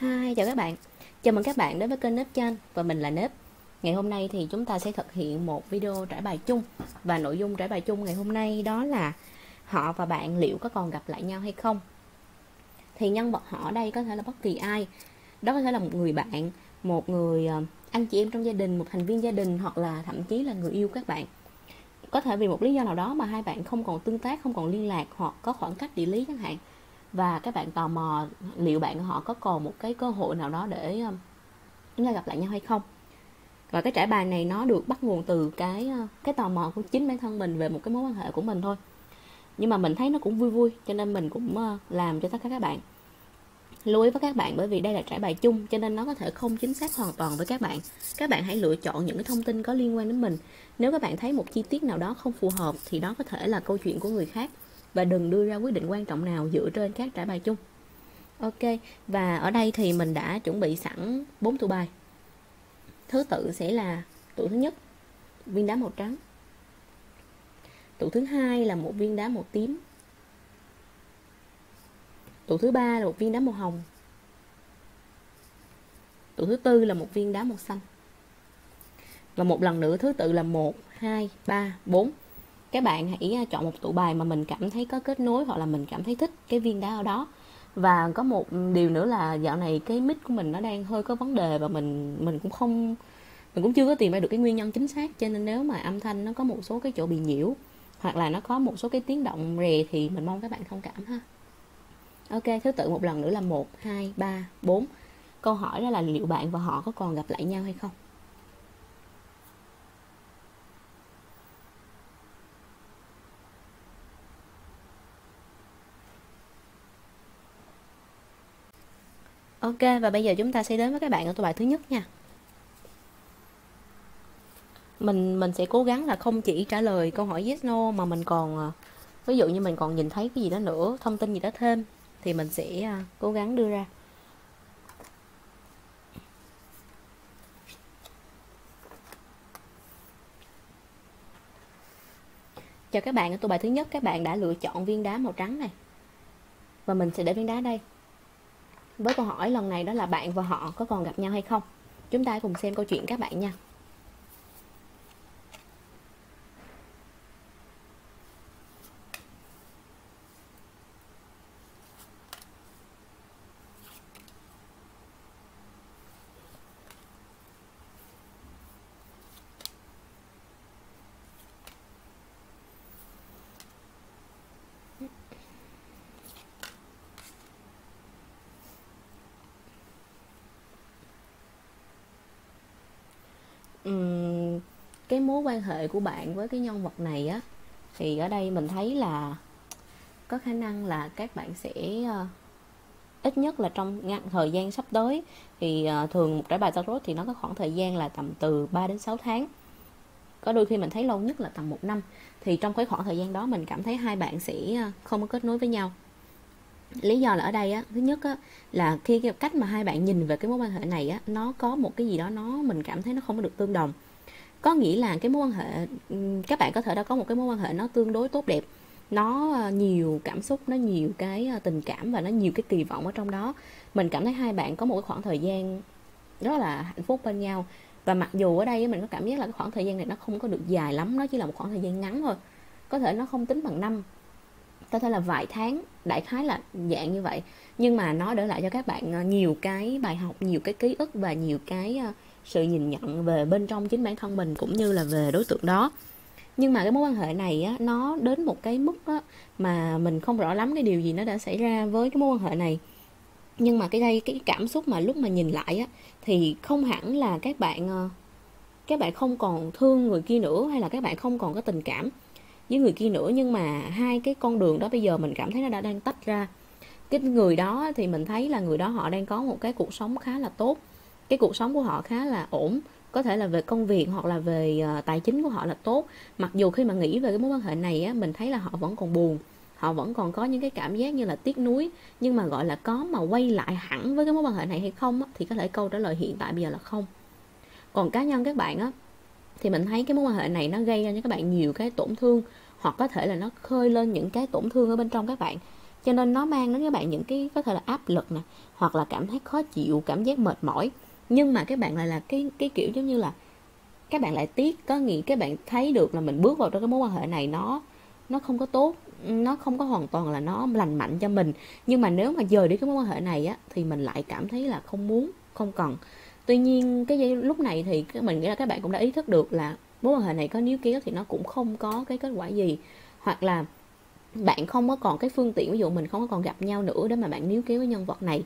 Hi, chào các bạn. Chào mừng các bạn đến với kênh Nếp Chan và mình là Nếp. Ngày hôm nay thì chúng ta sẽ thực hiện một video trải bài chung, và nội dung trải bài chung ngày hôm nay đó là họ và bạn liệu có còn gặp lại nhau hay không. Thì nhân vật họ đây có thể là bất kỳ ai. Đó có thể là một người bạn, một người anh chị em trong gia đình, một thành viên gia đình, hoặc là thậm chí là người yêu các bạn. Có thể vì một lý do nào đó mà hai bạn không còn tương tác, không còn liên lạc, hoặc có khoảng cách địa lý chẳng hạn. Và các bạn tò mò liệu bạn họ có còn một cái cơ hội nào đó để chúng ta gặp lại nhau hay không. Và cái trải bài này nó được bắt nguồn từ cái tò mò của chính bản thân mình về một cái mối quan hệ của mình thôi. Nhưng mà mình thấy nó cũng vui vui, cho nên mình cũng làm cho tất cả các bạn. Lưu ý với các bạn bởi vì đây là trải bài chung, cho nên nó có thể không chính xác hoàn toàn với các bạn. Các bạn hãy lựa chọn những cái thông tin có liên quan đến mình. Nếu các bạn thấy một chi tiết nào đó không phù hợp thì đó có thể là câu chuyện của người khác, và đừng đưa ra quyết định quan trọng nào dựa trên các trải bài chung. Ok, và ở đây thì mình đã chuẩn bị sẵn 4 tụ bài. Thứ tự sẽ là tụ thứ nhất, viên đá màu trắng. Tụ thứ hai là một viên đá màu tím. Tụ thứ ba là một viên đá màu hồng. Tụ thứ tư là một viên đá màu xanh. Và một lần nữa thứ tự là 1, 2, 3, 4. Các bạn hãy chọn một tụ bài mà mình cảm thấy có kết nối, hoặc là mình cảm thấy thích cái viên đá ở đó. Và có một điều nữa là dạo này cái mic của mình nó đang hơi có vấn đề, và mình cũng chưa có tìm ra được cái nguyên nhân chính xác. Cho nên nếu mà âm thanh nó có một số cái chỗ bị nhiễu, hoặc là nó có một số cái tiếng động rè thì mình mong các bạn thông cảm ha. Ok, thứ tự một lần nữa là 1, 2, 3, 4. Câu hỏi đó là liệu bạn và họ có còn gặp lại nhau hay không? Ok, và bây giờ chúng ta sẽ đến với các bạn ở tụ bài thứ nhất nha. Mình sẽ cố gắng là không chỉ trả lời câu hỏi yes no, mà mình còn, ví dụ như mình còn nhìn thấy cái gì đó nữa, thông tin gì đó thêm thì mình sẽ cố gắng đưa ra. Chào các bạn, ở tụ bài thứ nhất các bạn đã lựa chọn viên đá màu trắng này. Và mình sẽ để viên đá đây. Với câu hỏi lần này đó là bạn và họ có còn gặp nhau hay không? Chúng ta hãy cùng xem câu chuyện các bạn nha. Cái mối quan hệ của bạn với cái nhân vật này á, thì ở đây mình thấy là có khả năng là các bạn sẽ ít nhất là trong thời gian sắp tới. Thì thường một trải bài tarot thì nó có khoảng thời gian là tầm từ 3 đến 6 tháng. Có đôi khi mình thấy lâu nhất là tầm 1 năm. Thì trong cái khoảng thời gian đó mình cảm thấy hai bạn sẽ không có kết nối với nhau. Lý do là ở đây á, thứ nhất á, là khi cái cách mà hai bạn nhìn về cái mối quan hệ này á, nó có một cái gì đó mình cảm thấy nó không có được tương đồng. Có nghĩa là cái mối quan hệ, các bạn có thể đã có một cái mối quan hệ nó tương đối tốt đẹp, nó nhiều cảm xúc, nó nhiều cái tình cảm và nó nhiều cái kỳ vọng ở trong đó. Mình cảm thấy hai bạn có một khoảng thời gian rất là hạnh phúc bên nhau. Và mặc dù ở đây mình có cảm giác là cái khoảng thời gian này nó không có được dài lắm, nó chỉ là một khoảng thời gian ngắn thôi. Có thể nó không tính bằng năm, có thể là vài tháng, đại khái là dạng như vậy. Nhưng mà nó để lại cho các bạn nhiều cái bài học, nhiều cái ký ức và nhiều cái sự nhìn nhận về bên trong chính bản thân mình cũng như là về đối tượng đó. Nhưng mà cái mối quan hệ này á, nó đến một cái mức á, mà mình không rõ lắm cái điều gì nó đã xảy ra với cái mối quan hệ này. Nhưng mà cái cảm xúc mà lúc mà nhìn lại á, thì không hẳn là các bạn không còn thương người kia nữa, hay là các bạn không còn có tình cảm với người kia nữa. Nhưng mà hai cái con đường đó bây giờ mình cảm thấy nó đã đang tách ra. Cái người đó thì mình thấy là người đó họ đang có một cái cuộc sống khá là tốt. Cái cuộc sống của họ khá là ổn, có thể là về công việc hoặc là về tài chính của họ là tốt. Mặc dù khi mà nghĩ về cái mối quan hệ này á, mình thấy là họ vẫn còn buồn, họ vẫn còn có những cái cảm giác như là tiếc nuối. Nhưng mà gọi là có mà quay lại hẳn với cái mối quan hệ này hay không á, thì có thể câu trả lời hiện tại bây giờ là không. Còn cá nhân các bạn á, thì mình thấy cái mối quan hệ này nó gây ra cho các bạn nhiều cái tổn thương, hoặc có thể là nó khơi lên những cái tổn thương ở bên trong các bạn. Cho nên nó mang đến các bạn những cái có thể là áp lực nè, hoặc là cảm thấy khó chịu, cảm giác mệt mỏi. Nhưng mà các bạn lại là cái kiểu giống như là các bạn lại tiếc, có nghĩa các bạn thấy được là mình bước vào trong cái mối quan hệ này nó không có tốt, nó không có hoàn toàn là nó lành mạnh cho mình. Nhưng mà nếu mà dời đi cái mối quan hệ này á, thì mình lại cảm thấy là không muốn, không cần. Tuy nhiên cái lúc này thì mình nghĩ là các bạn cũng đã ý thức được là mối quan hệ này có níu kéo thì nó cũng không có cái kết quả gì, hoặc là bạn không có còn cái phương tiện, ví dụ mình không có còn gặp nhau nữa để mà bạn níu kéo cái nhân vật này.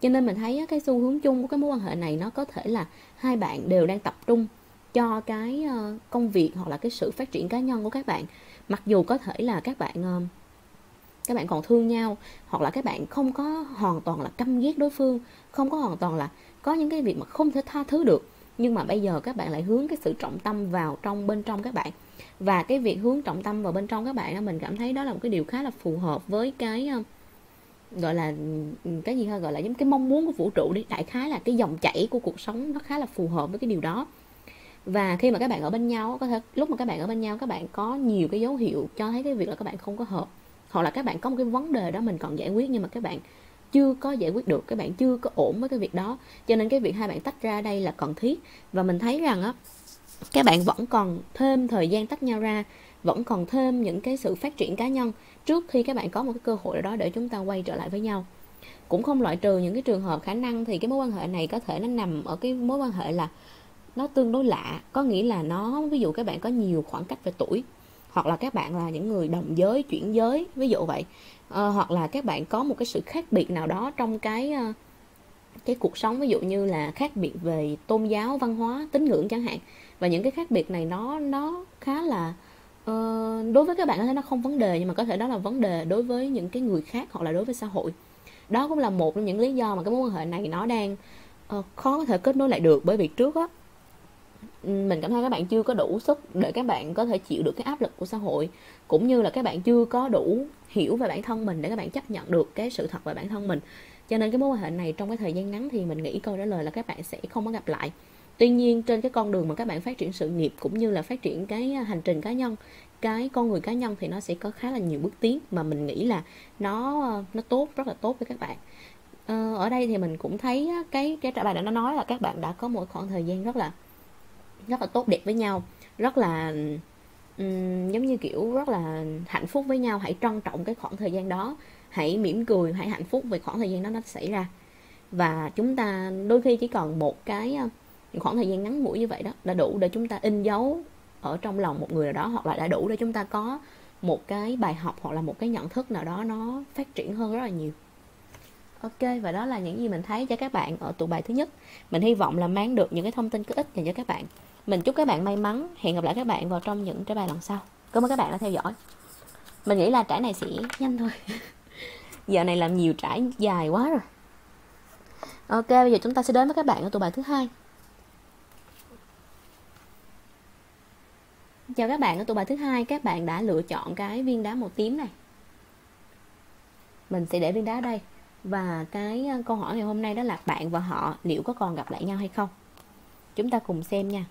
Cho nên mình thấy cái xu hướng chung của cái mối quan hệ này nó có thể là hai bạn đều đang tập trung cho cái công việc hoặc là cái sự phát triển cá nhân của các bạn. Mặc dù có thể là các bạn còn thương nhau, hoặc là các bạn không có hoàn toàn là căm ghét đối phương, không có hoàn toàn là có những cái việc mà không thể tha thứ được. Nhưng mà bây giờ các bạn lại hướng cái sự trọng tâm vào bên trong các bạn. Và cái việc hướng trọng tâm vào bên trong các bạn, mình cảm thấy đó là một cái điều khá là phù hợp với cái gọi là cái gì ha, gọi là giống cái mong muốn của vũ trụ đi, đại khái là cái dòng chảy của cuộc sống nó khá là phù hợp với cái điều đó. Và khi mà các bạn ở bên nhau, có thể lúc mà các bạn ở bên nhau các bạn có nhiều cái dấu hiệu cho thấy cái việc là các bạn không có hợp, hoặc là các bạn có một cái vấn đề đó mình còn giải quyết nhưng mà các bạn chưa có giải quyết được, các bạn chưa có ổn với cái việc đó. Cho nên cái việc hai bạn tách ra đây là cần thiết. Và mình thấy rằng á, các bạn vẫn còn thêm thời gian tách nhau ra, vẫn còn thêm những cái sự phát triển cá nhân trước khi các bạn có một cái cơ hội đó để chúng ta quay trở lại với nhau. Cũng không loại trừ những cái trường hợp khả năng thì cái mối quan hệ này có thể nó nằm ở cái mối quan hệ là nó tương đối lạ, có nghĩa là nó, ví dụ các bạn có nhiều khoảng cách về tuổi, hoặc là các bạn là những người đồng giới, chuyển giới, ví dụ vậy. Hoặc là các bạn có một cái sự khác biệt nào đó trong cái cuộc sống, ví dụ như là khác biệt về tôn giáo, văn hóa, tín ngưỡng chẳng hạn. Và những cái khác biệt này nó khá là đối với các bạn có thể nó không vấn đề, nhưng mà có thể đó là vấn đề đối với những cái người khác hoặc là đối với xã hội. Đó cũng là một trong những lý do mà cái mối quan hệ này nó đang khó có thể kết nối lại được, bởi vì trước á mình cảm thấy các bạn chưa có đủ sức để các bạn có thể chịu được cái áp lực của xã hội, cũng như là các bạn chưa có đủ hiểu về bản thân mình để các bạn chấp nhận được cái sự thật về bản thân mình. Cho nên cái mối quan hệ này trong cái thời gian ngắn thì mình nghĩ câu trả lời là các bạn sẽ không có gặp lại. Tuy nhiên trên cái con đường mà các bạn phát triển sự nghiệp cũng như là phát triển cái hành trình cá nhân, cái con người cá nhân thì nó sẽ có khá là nhiều bước tiến mà mình nghĩ là nó tốt, rất là tốt với các bạn. Ở đây thì mình cũng thấy cái trả bài đã nói là các bạn đã có một khoảng thời gian rất là tốt đẹp với nhau, rất là giống như kiểu rất là hạnh phúc với nhau. Hãy trân trọng cái khoảng thời gian đó, hãy mỉm cười, hãy hạnh phúc về khoảng thời gian đó nó xảy ra. Và chúng ta đôi khi chỉ còn một cái khoảng thời gian ngắn ngủi như vậy đó đã đủ để chúng ta in dấu ở trong lòng một người nào đó, hoặc là đã đủ để chúng ta có một cái bài học hoặc là một cái nhận thức nào đó nó phát triển hơn rất là nhiều. Ok, và đó là những gì mình thấy cho các bạn ở tụ bài thứ nhất. Mình hy vọng là mang được những cái thông tin có ích dành cho các bạn. Mình chúc các bạn may mắn. Hẹn gặp lại các bạn vào trong những trải bài lần sau. Cảm ơn các bạn đã theo dõi. Mình nghĩ là trải này sẽ nhanh thôi. Giờ này làm nhiều trải dài quá rồi. Ok, bây giờ chúng ta sẽ đến với các bạn ở tụ bài thứ hai. Chào các bạn ở tụ bài thứ hai. Các bạn đã lựa chọn cái viên đá màu tím này. Mình sẽ để viên đá đây. Và cái câu hỏi ngày hôm nay đó là bạn và họ liệu có còn gặp lại nhau hay không? Chúng ta cùng xem nha.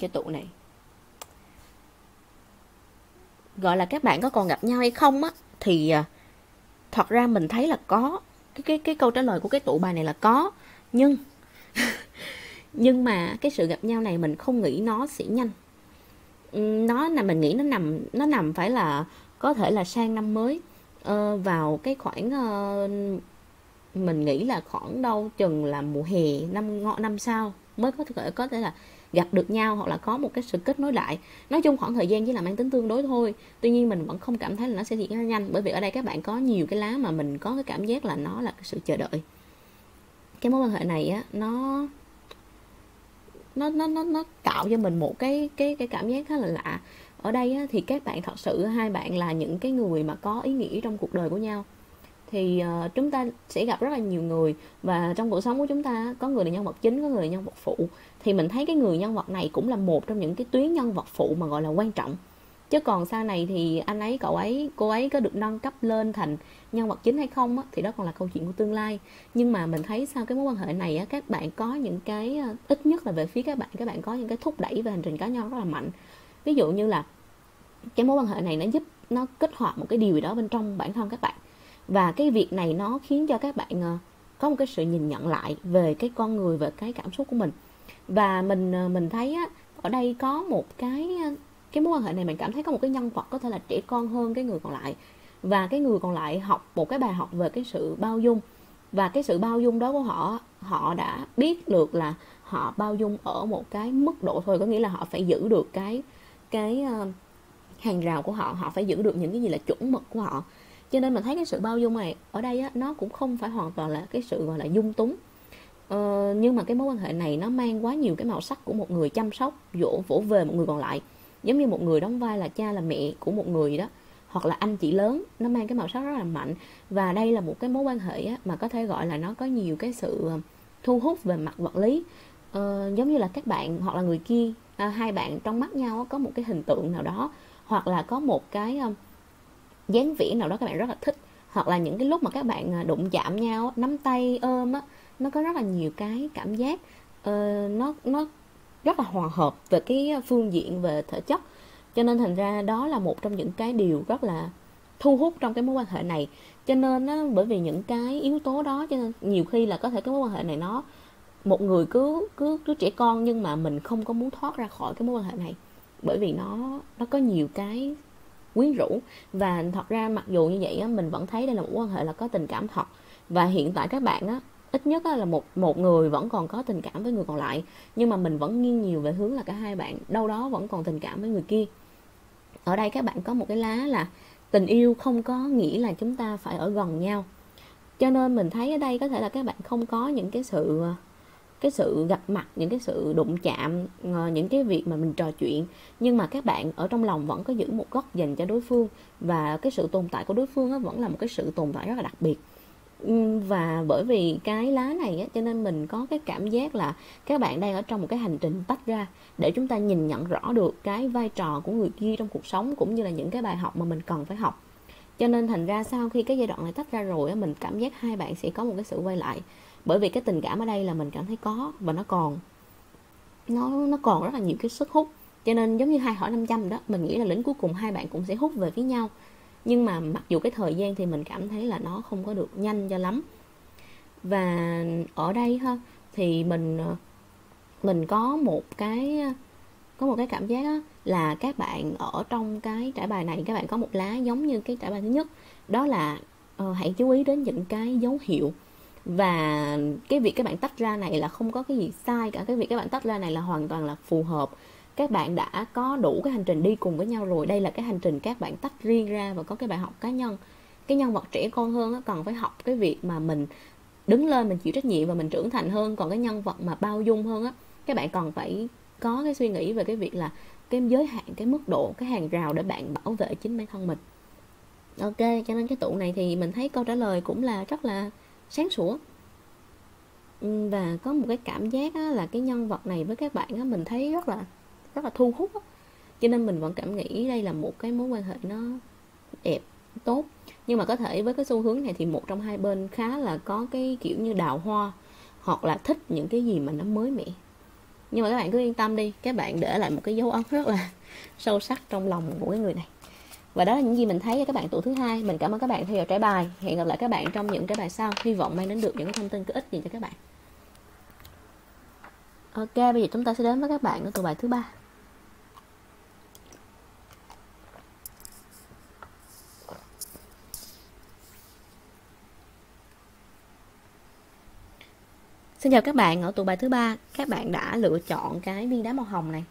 Cái tụ này gọi là các bạn có còn gặp nhau hay không á, thì thật ra mình thấy là có. Cái câu trả lời của cái tụ bài này là có, nhưng nhưng mà cái sự gặp nhau này mình không nghĩ nó sẽ nhanh. Nó là mình nghĩ nó nằm phải là có thể là sang năm mới, vào cái khoảng mình nghĩ là khoảng đâu chừng là mùa hè năm sau mới có thể là gặp được nhau, hoặc là có một cái sự kết nối lại. Nói chung khoảng thời gian chỉ là mang tính tương đối thôi. Tuy nhiên mình vẫn không cảm thấy là nó sẽ diễn ra nhanh, bởi vì ở đây các bạn có nhiều cái lá mà mình có cái cảm giác là nó là cái sự chờ đợi. Cái mối quan hệ này á, nó tạo cho mình một cái cảm giác khá là lạ. Ở đây á, thì các bạn thật sự hai bạn là những cái người mà có ý nghĩa trong cuộc đời của nhau. thì chúng ta sẽ gặp rất là nhiều người, và trong cuộc sống của chúng ta có người là nhân vật chính, có người là nhân vật phụ. Thì mình thấy cái người nhân vật này cũng là một trong những cái tuyến nhân vật phụ mà gọi là quan trọng. Chứ còn sau này thì anh ấy, cậu ấy, cô ấy có được nâng cấp lên thành nhân vật chính hay không á, thì đó còn là câu chuyện của tương lai. Nhưng mà mình thấy sau cái mối quan hệ này á, các bạn có những cái, ít nhất là về phía các bạn có những cái thúc đẩy về hành trình cá nhân rất là mạnh. Ví dụ như là cái mối quan hệ này nó giúp, nó kích hoạt một cái điều gì đó bên trong bản thân các bạn. Và cái việc này nó khiến cho các bạn có một cái sự nhìn nhận lại về cái con người, về cái cảm xúc của mình. Và mình thấy á, ở đây có một cái mối quan hệ này mình cảm thấy có một cái nhân vật có thể là trẻ con hơn cái người còn lại. Và cái người còn lại học một cái bài học về cái sự bao dung. Và cái sự bao dung đó của họ, họ đã biết được là họ bao dung ở một cái mức độ thôi. Có nghĩa là họ phải giữ được cái hàng rào của họ, họ phải giữ được những cái gì là chuẩn mực của họ. Cho nên mình thấy cái sự bao dung này ở đây á, nó cũng không phải hoàn toàn là cái sự gọi là dung túng. Nhưng mà cái mối quan hệ này nó mang quá nhiều cái màu sắc của một người chăm sóc, vỗ về một người còn lại. Giống như một người đóng vai là cha, là mẹ của một người đó, hoặc là anh chị lớn, nó mang cái màu sắc rất là mạnh. Và đây là một cái mối quan hệ á, mà có thể gọi là nó có nhiều cái sự thu hút về mặt vật lý. Giống như là các bạn hoặc là người kia, hai bạn trong mắt nhau á, có một cái hình tượng nào đó, hoặc là có một cái dáng vẻ nào đó các bạn rất là thích, hoặc là những cái lúc mà các bạn đụng chạm nhau, nắm tay, ôm á, nó có rất là nhiều cái cảm giác, nó rất là hòa hợp về cái phương diện về thể chất. Cho nên thành ra đó là một trong những cái điều rất là thu hút trong cái mối quan hệ này. Cho nên á, bởi vì những cái yếu tố đó, cho nên nhiều khi là có thể cái mối quan hệ này nó, một người cứ trẻ con, nhưng mà mình không có muốn thoát ra khỏi cái mối quan hệ này, bởi vì nó có nhiều cái quyến rũ. Và thật ra mặc dù như vậy á, mình vẫn thấy đây là một quan hệ là có tình cảm thật. Và hiện tại các bạn á, ít nhất á, là một người vẫn còn có tình cảm với người còn lại, nhưng mà mình vẫn nghiêng nhiều về hướng là cả hai bạn đâu đó vẫn còn tình cảm với người kia. Ở đây các bạn có một cái lá là tình yêu không có nghĩa là chúng ta phải ở gần nhau. Cho nên mình thấy ở đây có thể là các bạn không có những cái sự gặp mặt, những cái sự đụng chạm, những cái việc mà mình trò chuyện, nhưng mà các bạn ở trong lòng vẫn có giữ một góc dành cho đối phương. Và cái sự tồn tại của đối phương vẫn là một cái sự tồn tại rất là đặc biệt. Và bởi vì cái lá này cho nên mình có cái cảm giác là các bạn đang ở trong một cái hành trình tách ra, để chúng ta nhìn nhận rõ được cái vai trò của người kia trong cuộc sống, cũng như là những cái bài học mà mình cần phải học. Cho nên thành ra sau khi cái giai đoạn này tách ra rồi, mình cảm giác hai bạn sẽ có một cái sự quay lại. Bởi vì cái tình cảm ở đây là mình cảm thấy có, và nó còn rất là nhiều cái sức hút. Cho nên giống như hai hỏi 500 đó, mình nghĩ là đến cuối cùng hai bạn cũng sẽ hút về phía nhau. Nhưng mà mặc dù cái thời gian thì mình cảm thấy là nó không có được nhanh cho lắm. Và ở đây ha, thì mình có một cái cảm giác á, là các bạn ở trong cái trải bài này, các bạn có một lá giống như cái trải bài thứ nhất. Đó là hãy chú ý đến những cái dấu hiệu. Và cái việc các bạn tách ra này là không có cái gì sai cả. Cái việc các bạn tách ra này là hoàn toàn là phù hợp. Các bạn đã có đủ cái hành trình đi cùng với nhau rồi. Đây là cái hành trình các bạn tách riêng ra và có cái bài học cá nhân. Cái nhân vật trẻ con hơn cần phải học cái việc mà mình đứng lên, mình chịu trách nhiệm và mình trưởng thành hơn. Còn cái nhân vật mà bao dung hơn, các bạn còn phải có cái suy nghĩ về cái việc là cái giới hạn, cái mức độ, cái hàng rào để bạn bảo vệ chính bản thân mình. Ok, cho nên cái tụ này thì mình thấy câu trả lời cũng là rất là sáng sủa. Và có một cái cảm giác là cái nhân vật này với các bạn mình thấy rất là thu hút. Cho nên mình vẫn cảm nghĩ đây là một cái mối quan hệ nó đẹp, tốt. Nhưng mà có thể với cái xu hướng này thì một trong hai bên khá là có cái kiểu như đào hoa, hoặc là thích những cái gì mà nó mới mẻ. Nhưng mà các bạn cứ yên tâm đi, các bạn để lại một cái dấu ấn rất là sâu sắc trong lòng của cái người này. Và đó là những gì mình thấy cho các bạn tụ thứ hai. Mình cảm ơn các bạn theo dõi trải bài. Hẹn gặp lại các bạn trong những cái bài sau. Hy vọng mang đến được những cái thông tin có ích gì cho các bạn. Ok, bây giờ chúng ta sẽ đến với các bạn ở tụ bài thứ ba. Xin chào các bạn, ở tụ bài thứ ba, các bạn đã lựa chọn cái viên đá màu hồng này.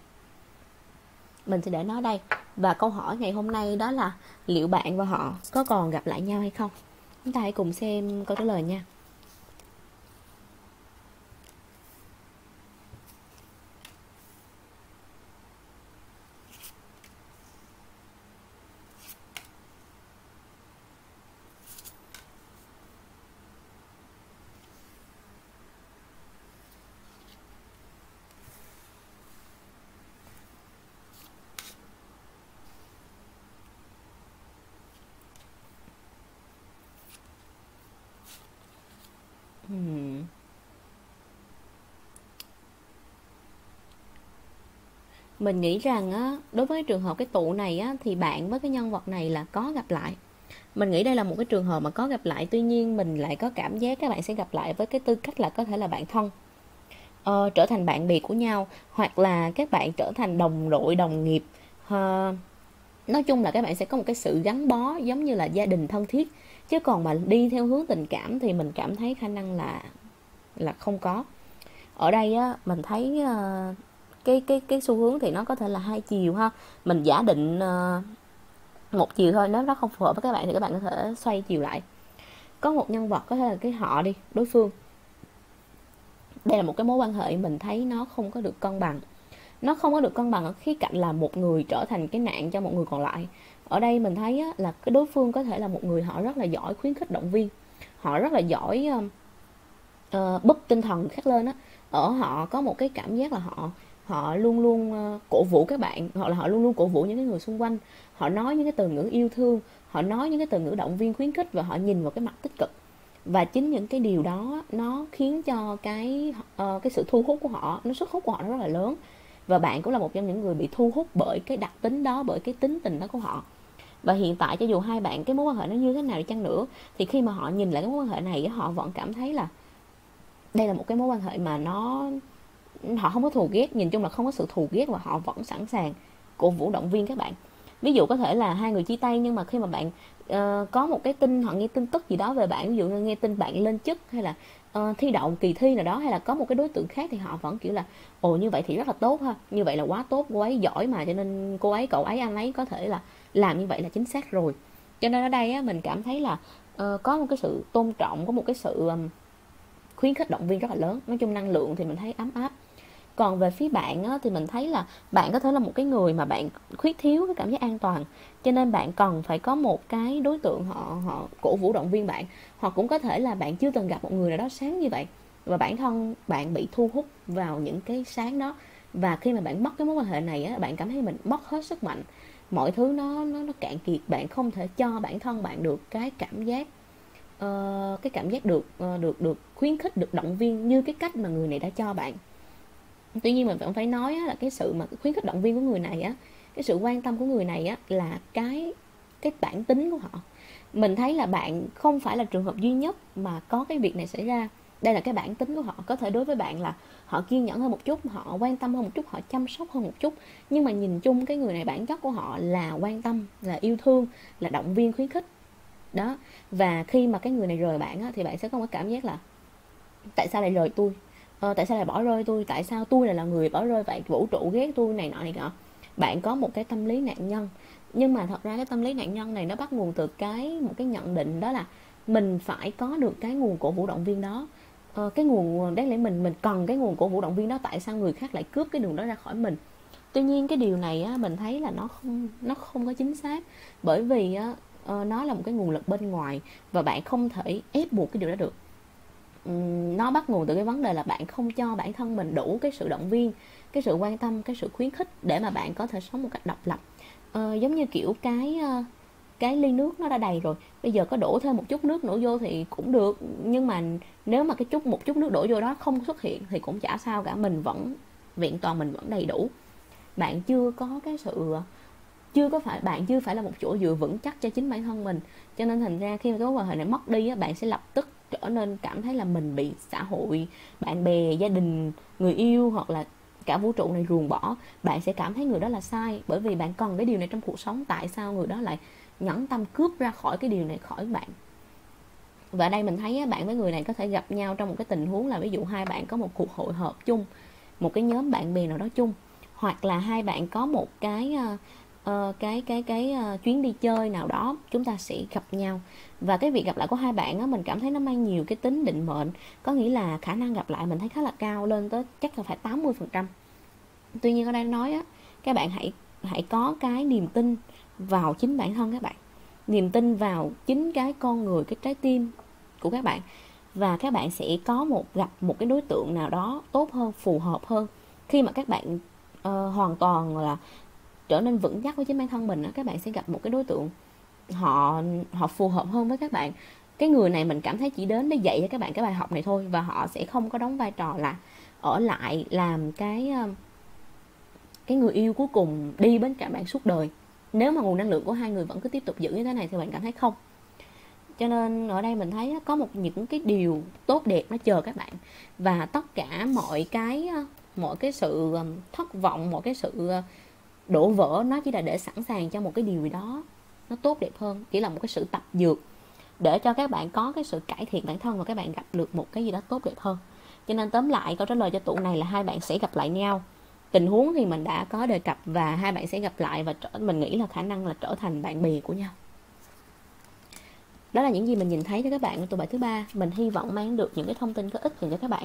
Mình sẽ để nó ở đây. Và câu hỏi ngày hôm nay đó là liệu bạn và họ có còn gặp lại nhau hay không? Chúng ta hãy cùng xem câu trả lời nha. Mình nghĩ rằng á, đối với trường hợp cái tụ này á, thì bạn với cái nhân vật này là có gặp lại. Mình nghĩ đây là một cái trường hợp mà có gặp lại. Tuy nhiên mình lại có cảm giác các bạn sẽ gặp lại với cái tư cách là có thể là bạn thân, trở thành bạn bè của nhau, hoặc là các bạn trở thành đồng đội, đồng nghiệp. Nói chung là các bạn sẽ có một cái sự gắn bó giống như là gia đình thân thiết. Chứ còn mà đi theo hướng tình cảm thì mình cảm thấy khả năng là không có. Ở đây á, mình thấy cái xu hướng thì nó có thể là hai chiều ha. Mình giả định một chiều thôi, nếu nó không phù hợp với các bạn thì các bạn có thể xoay chiều lại. Có một nhân vật có thể là cái họ đi, đối phương. Đây là một cái mối quan hệ mình thấy nó không có được cân bằng. Nó không có được cân bằng ở khía cạnh là một người trở thành cái nạn cho một người còn lại. Ở đây mình thấy á, là cái đối phương có thể là một người họ rất là giỏi khuyến khích động viên. Họ rất là giỏi búp tinh thần khác lên á. Ở họ có một cái cảm giác là họ luôn luôn cổ vũ các bạn, hoặc là họ luôn luôn cổ vũ những cái người xung quanh. Họ nói những cái từ ngữ yêu thương, họ nói những cái từ ngữ động viên khuyến khích, và họ nhìn vào cái mặt tích cực. Và chính những cái điều đó nó khiến cho cái sự thu hút của họ, nó sức hút của họ nó rất là lớn. Và bạn cũng là một trong những người bị thu hút bởi cái đặc tính đó, bởi cái tính tình đó của họ. Và hiện tại cho dù hai bạn cái mối quan hệ nó như thế nào đi chăng nữa, thì khi mà họ nhìn lại cái mối quan hệ này, họ vẫn cảm thấy là đây là một cái mối quan hệ mà họ không có thù ghét. Nhìn chung là không có sự thù ghét, và họ vẫn sẵn sàng cổ vũ động viên các bạn. Ví dụ có thể là hai người chia tay, nhưng mà khi mà bạn có một cái tin, họ nghe tin tức gì đó về bạn, ví dụ như nghe tin bạn lên chức, hay là thi đậu một kỳ thi nào đó, hay là có một cái đối tượng khác, thì họ vẫn kiểu là ồ, như vậy thì rất là tốt ha, như vậy là quá tốt, cô ấy giỏi mà, cho nên cô ấy, cậu ấy, anh ấy có thể là làm như vậy là chính xác rồi. Cho nên ở đây á, mình cảm thấy là có một cái sự tôn trọng, có một cái sự khuyến khích động viên rất là lớn. Nói chung năng lượng thì mình thấy ấm áp. Còn về phía bạn á, thì mình thấy là bạn có thể là một cái người mà bạn khuyết thiếu cái cảm giác an toàn. Cho nên bạn cần phải có một cái đối tượng họ cổ vũ động viên bạn. Hoặc cũng có thể là bạn chưa từng gặp một người nào đó sáng như vậy, và bản thân bạn bị thu hút vào những cái sáng đó. Và khi mà bạn mất cái mối quan hệ này á, bạn cảm thấy mình mất hết sức mạnh. Mọi thứ nó cạn kiệt. Bạn không thể cho bản thân bạn được cái cảm giác được khuyến khích, được động viên như cái cách mà người này đã cho bạn. Tuy nhiên mình vẫn phải nói là cái sự mà khuyến khích động viên của người này á, cái sự quan tâm của người này á, là cái bản tính của họ. Mình thấy là bạn không phải là trường hợp duy nhất mà có cái việc này xảy ra. Đây là cái bản tính của họ. Có thể đối với bạn là họ kiên nhẫn hơn một chút, họ quan tâm hơn một chút, họ chăm sóc hơn một chút. Nhưng mà nhìn chung cái người này bản chất của họ là quan tâm, là yêu thương, là động viên khuyến khích. Đó. Và khi mà cái người này rời bạn á, thì bạn sẽ không có cảm giác là tại sao lại rời tôi, tại sao lại bỏ rơi tôi, tại sao tôi lại là người bỏ rơi vậy, vũ trụ ghét tôi này nọ này nọ. Bạn có một cái tâm lý nạn nhân. Nhưng mà thật ra cái tâm lý nạn nhân này nó bắt nguồn từ một cái nhận định, đó là mình phải có được cái nguồn cổ vũ động viên đó. Cái nguồn đáng lẽ mình cần cái nguồn cổ vũ động viên đó, tại sao người khác lại cướp cái đường đó ra khỏi mình. Tuy nhiên cái điều này á, mình thấy là nó không có chính xác, bởi vì á, nó là một cái nguồn lực bên ngoài và bạn không thể ép buộc cái điều đó được. Nó bắt nguồn từ cái vấn đề là bạn không cho bản thân mình đủ cái sự động viên, cái sự quan tâm, cái sự khuyến khích để mà bạn có thể sống một cách độc lập. Giống như kiểu cái ly nước nó đã đầy rồi, bây giờ có đổ thêm một chút nước nữa vô thì cũng được, nhưng mà nếu mà một chút nước đổ vô đó không xuất hiện thì cũng chả sao cả, mình vẫn vẹn toàn, mình vẫn đầy đủ. Bạn chưa phải là một chỗ dựa vững chắc cho chính bản thân mình. Cho nên thành ra khi mà cái mối quan hệ này mất đi á, bạn sẽ lập tức trở nên cảm thấy là mình bị xã hội, bạn bè, gia đình, người yêu hoặc là cả vũ trụ này ruồng bỏ. Bạn sẽ cảm thấy người đó là sai, bởi vì bạn cần cái điều này trong cuộc sống, tại sao người đó lại nhẫn tâm cướp ra khỏi cái điều này khỏi bạn. Và ở đây mình thấy bạn với người này có thể gặp nhau trong một cái tình huống là ví dụ hai bạn có một cuộc hội họp chung, một cái nhóm bạn bè nào đó chung, hoặc là hai bạn có một cái chuyến đi chơi nào đó, chúng ta sẽ gặp nhau. Và cái việc gặp lại của hai bạn á, mình cảm thấy nó mang nhiều cái tính định mệnh, có nghĩa là khả năng gặp lại mình thấy khá là cao, lên tới chắc là phải 80%. Tuy nhiên ở đây nói á, các bạn hãy có cái niềm tin vào chính bản thân các bạn, niềm tin vào chính cái con người, cái trái tim của các bạn, và các bạn sẽ gặp một cái đối tượng nào đó tốt hơn, phù hợp hơn. Khi mà các bạn hoàn toàn là trở nên vững chắc với chính bản thân mình, các bạn sẽ gặp một cái đối tượng họ phù hợp hơn với các bạn. cái người này mình cảm thấy chỉ đến để dạy cho các bạn cái bài học này thôi, và họ sẽ không có đóng vai trò là ở lại làm cái người yêu cuối cùng đi bên cạnh bạn suốt đời. Nếu mà nguồn năng lượng của hai người vẫn cứ tiếp tục giữ như thế này thì bạn cảm thấy không. Cho nên ở đây mình thấy có những cái điều tốt đẹp nó chờ các bạn, và tất cả mọi cái sự thất vọng, mọi cái sự đổ vỡ nó chỉ là để sẵn sàng cho một cái điều gì đó nó tốt đẹp hơn, chỉ là một cái sự tập dược để cho các bạn có cái sự cải thiện bản thân và các bạn gặp được một cái gì đó tốt đẹp hơn. Cho nên tóm lại câu trả lời cho tụ này là hai bạn sẽ gặp lại nhau. Tình huống thì mình đã có đề cập, và hai bạn sẽ gặp lại và mình nghĩ là khả năng là trở thành bạn bè của nhau. Đó là những gì mình nhìn thấy cho các bạn tụ bài thứ ba. Mình hy vọng mang được những cái thông tin có ích dành cho các bạn.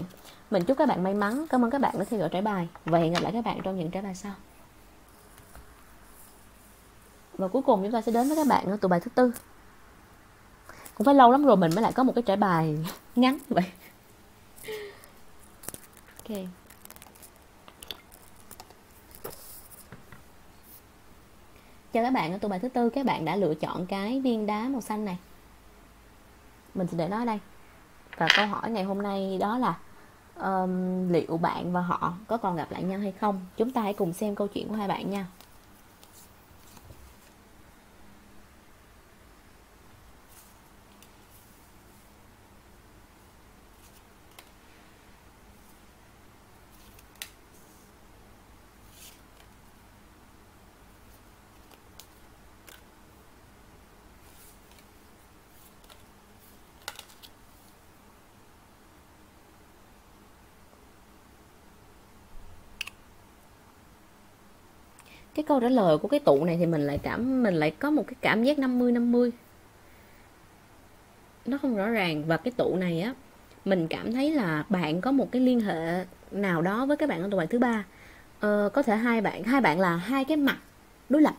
Mình chúc các bạn may mắn. Cảm ơn các bạn đã theo dõi trải bài và hẹn gặp lại các bạn trong những trải bài sau. Và cuối cùng chúng ta sẽ đến với các bạn ở tụ bài thứ tư. Cũng phải lâu lắm rồi mình mới lại có một cái trải bài ngắn vậy. Ok. Chào các bạn ở tụ bài thứ tư. Các bạn đã lựa chọn cái viên đá màu xanh này, mình sẽ để nó ở đây. Và câu hỏi ngày hôm nay đó là liệu bạn và họ có còn gặp lại nhau hay không. Chúng ta hãy cùng xem câu chuyện của hai bạn nha. Cái câu trả lời của cái tụ này thì mình lại có một cái cảm giác 50-50. Nó không rõ ràng. Và cái tụ này á, mình cảm thấy là bạn có một cái liên hệ nào đó với các bạn ở tụ bài thứ ba. Có thể hai bạn là hai cái mặt đối lập.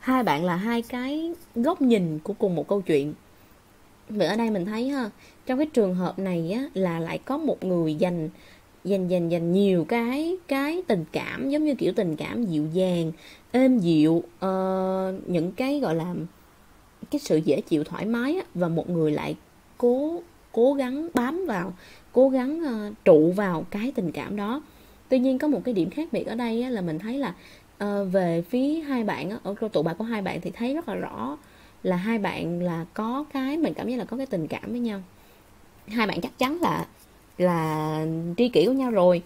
Hai bạn là hai cái góc nhìn của cùng một câu chuyện. Vậy ở đây mình thấy ha, trong cái trường hợp này á, là lại có một người dành nhiều cái tình cảm, giống như kiểu tình cảm dịu dàng, êm dịu, những cái gọi là cái sự dễ chịu thoải mái á, và một người lại cố gắng bám vào, cố gắng trụ vào cái tình cảm đó. Tuy nhiên có một cái điểm khác biệt ở đây á, là mình thấy là về phía hai bạn á, ở tụ bài của hai bạn thì thấy rất là rõ là hai bạn là có cái, mình cảm giác là có cái tình cảm với nhau. Hai bạn chắc chắn là tri kỷ của nhau rồi.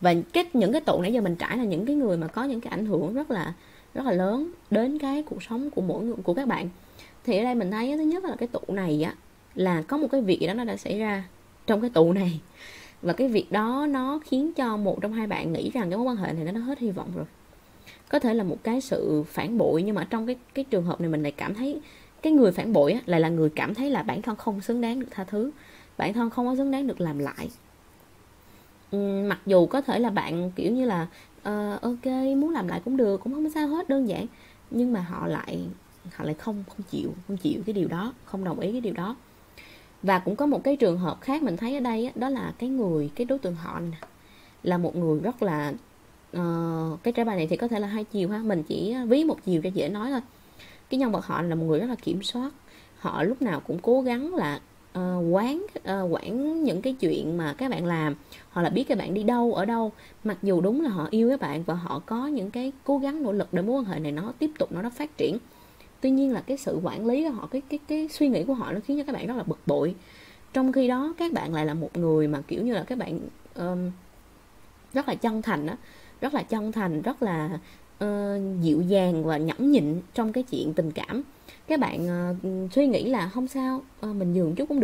Và những cái tụ nãy giờ mình trải là những cái người mà có những cái ảnh hưởng rất là lớn đến cái cuộc sống của mỗi người, của các bạn. Thì ở đây mình thấy thứ nhất là cái tụ này á, là có một cái việc đó nó đã xảy ra trong cái tụ này, và cái việc đó nó khiến cho một trong hai bạn nghĩ rằng cái mối quan hệ này nó hết hy vọng rồi. Có thể là một cái sự phản bội, nhưng mà trong cái trường hợp này mình lại cảm thấy cái người phản bội á, lại là người cảm thấy là bản thân không xứng đáng được tha thứ, bản thân không có xứng đáng được làm lại. Mặc dù có thể là bạn kiểu như là ok, muốn làm lại cũng được, cũng không sao hết, đơn giản, nhưng mà họ lại không chịu cái điều đó, không đồng ý cái điều đó. Và cũng có một cái trường hợp khác mình thấy ở đây, đó là cái đối tượng họ này, là một người rất là cái trải bài này thì có thể là hai chiều ha, mình chỉ ví một chiều cho dễ nói thôi. Cái nhân vật họ là một người rất là kiểm soát, họ lúc nào cũng cố gắng là quản những cái chuyện mà các bạn làm, họ là biết các bạn đi đâu, ở đâu, mặc dù đúng là họ yêu các bạn và họ có những cái cố gắng nỗ lực để mối quan hệ này nó tiếp tục, nó phát triển. Tuy nhiên là cái sự quản lý của họ, cái suy nghĩ của họ nó khiến cho các bạn rất là bực bội. Trong khi đó các bạn lại là một người mà kiểu như là các bạn rất là chân thành đó, rất là dịu dàng và nhẫn nhịn trong cái chuyện tình cảm. Các bạn suy nghĩ là không sao, mình nhường chút cũng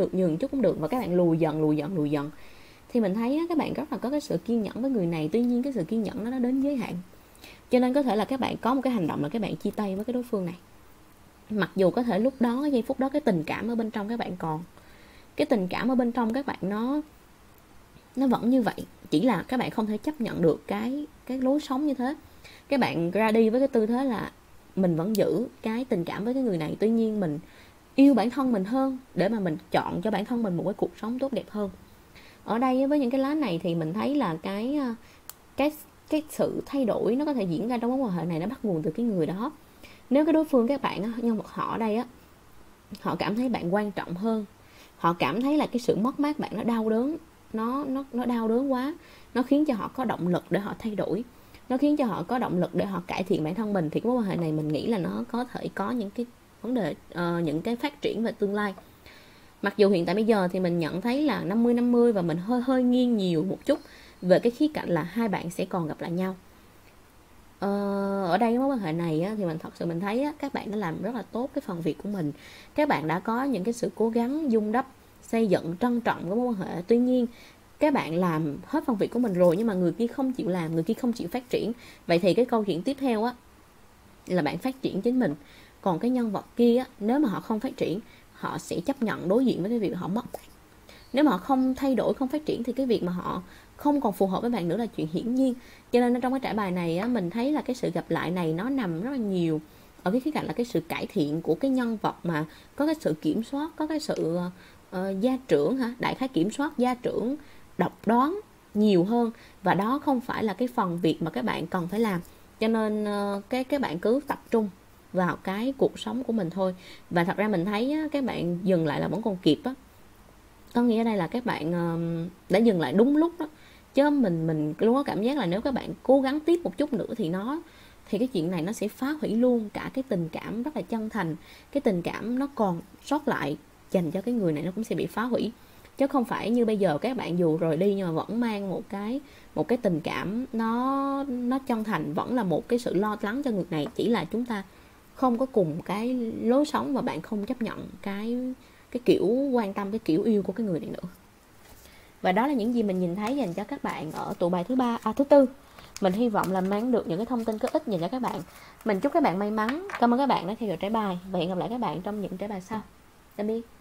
được, và các bạn lùi dần. Thì mình thấy các bạn rất là có cái sự kiên nhẫn với người này, tuy nhiên cái sự kiên nhẫn nó đến giới hạn. Cho nên có thể là các bạn có một cái hành động là các bạn chia tay với cái đối phương này. Mặc dù có thể lúc đó, giây phút đó cái tình cảm ở bên trong các bạn còn. Cái tình cảm ở bên trong các bạn nó vẫn như vậy, chỉ là các bạn không thể chấp nhận được cái lối sống như thế. Các bạn ra đi với cái tư thế là mình vẫn giữ cái tình cảm với cái người này, tuy nhiên mình yêu bản thân mình hơn để mà mình chọn cho bản thân mình một cái cuộc sống tốt đẹp hơn. Ở đây với những cái lá này thì mình thấy là cái sự thay đổi nó có thể diễn ra trong mối quan hệ này, nó bắt nguồn từ cái người đó. Nếu cái đối phương các bạn nhân vật họ ở đây á, họ cảm thấy bạn quan trọng hơn. Họ cảm thấy là cái sự mất mát bạn nó đau đớn, nó đau đớn quá, nó khiến cho họ có động lực để họ thay đổi, nó khiến cho họ có động lực để họ cải thiện bản thân mình. Thì cái mối quan hệ này mình nghĩ là nó có thể có những cái vấn đề, những cái phát triển về tương lai. Mặc dù hiện tại bây giờ thì mình nhận thấy là 50-50 và mình hơi nghiêng nhiều một chút về cái khía cạnh là hai bạn sẽ còn gặp lại nhau. Ở đây mối quan hệ này á, thì mình thật sự mình thấy á, các bạn đã làm rất là tốt cái phần việc của mình. Các bạn đã có những cái sự cố gắng dung đắp, xây dựng, trân trọng cái mối quan hệ. Tuy nhiên các bạn làm hết phần việc của mình rồi nhưng mà người kia không chịu làm, người kia không chịu phát triển. Vậy thì cái câu chuyện tiếp theo á, là bạn phát triển chính mình. Còn cái nhân vật kia á, nếu mà họ không phát triển, họ sẽ chấp nhận đối diện với cái việc họ mất. Nếu mà họ không thay đổi, không phát triển thì cái việc mà họ không còn phù hợp với bạn nữa là chuyện hiển nhiên. Cho nên trong cái trải bài này á, mình thấy là cái sự gặp lại này nó nằm rất là nhiều ở cái khía cạnh là cái sự cải thiện của cái nhân vật mà có cái sự kiểm soát, có cái sự gia trưởng hả, đại khái kiểm soát, gia trưởng, độc đoán nhiều hơn. Và đó không phải là cái phần việc mà các bạn cần phải làm. Cho nên các bạn cứ tập trung vào cái cuộc sống của mình thôi. Và thật ra mình thấy á, các bạn dừng lại là vẫn còn kịp á. Có nghĩa ở đây là các bạn đã dừng lại đúng lúc đó. Chứ mình luôn có cảm giác là nếu các bạn cố gắng tiếp một chút nữa thì cái chuyện này nó sẽ phá hủy luôn cả cái tình cảm rất là chân thành. Cái tình cảm nó còn sót lại dành cho cái người này nó cũng sẽ bị phá hủy. Chứ không phải như bây giờ các bạn dù rồi đi nhưng mà vẫn mang một cái tình cảm nó chân thành, vẫn là một cái sự lo lắng cho người này, chỉ là chúng ta không có cùng cái lối sống và bạn không chấp nhận cái kiểu quan tâm, cái kiểu yêu của cái người này nữa. Và đó là những gì mình nhìn thấy dành cho các bạn ở tụ bài thứ tư. Mình hy vọng là mang được những cái thông tin có ích dành cho các bạn. Mình chúc các bạn may mắn. Cảm ơn các bạn đã theo dõi trải bài và hẹn gặp lại các bạn trong những trải bài sau. Tạm biệt.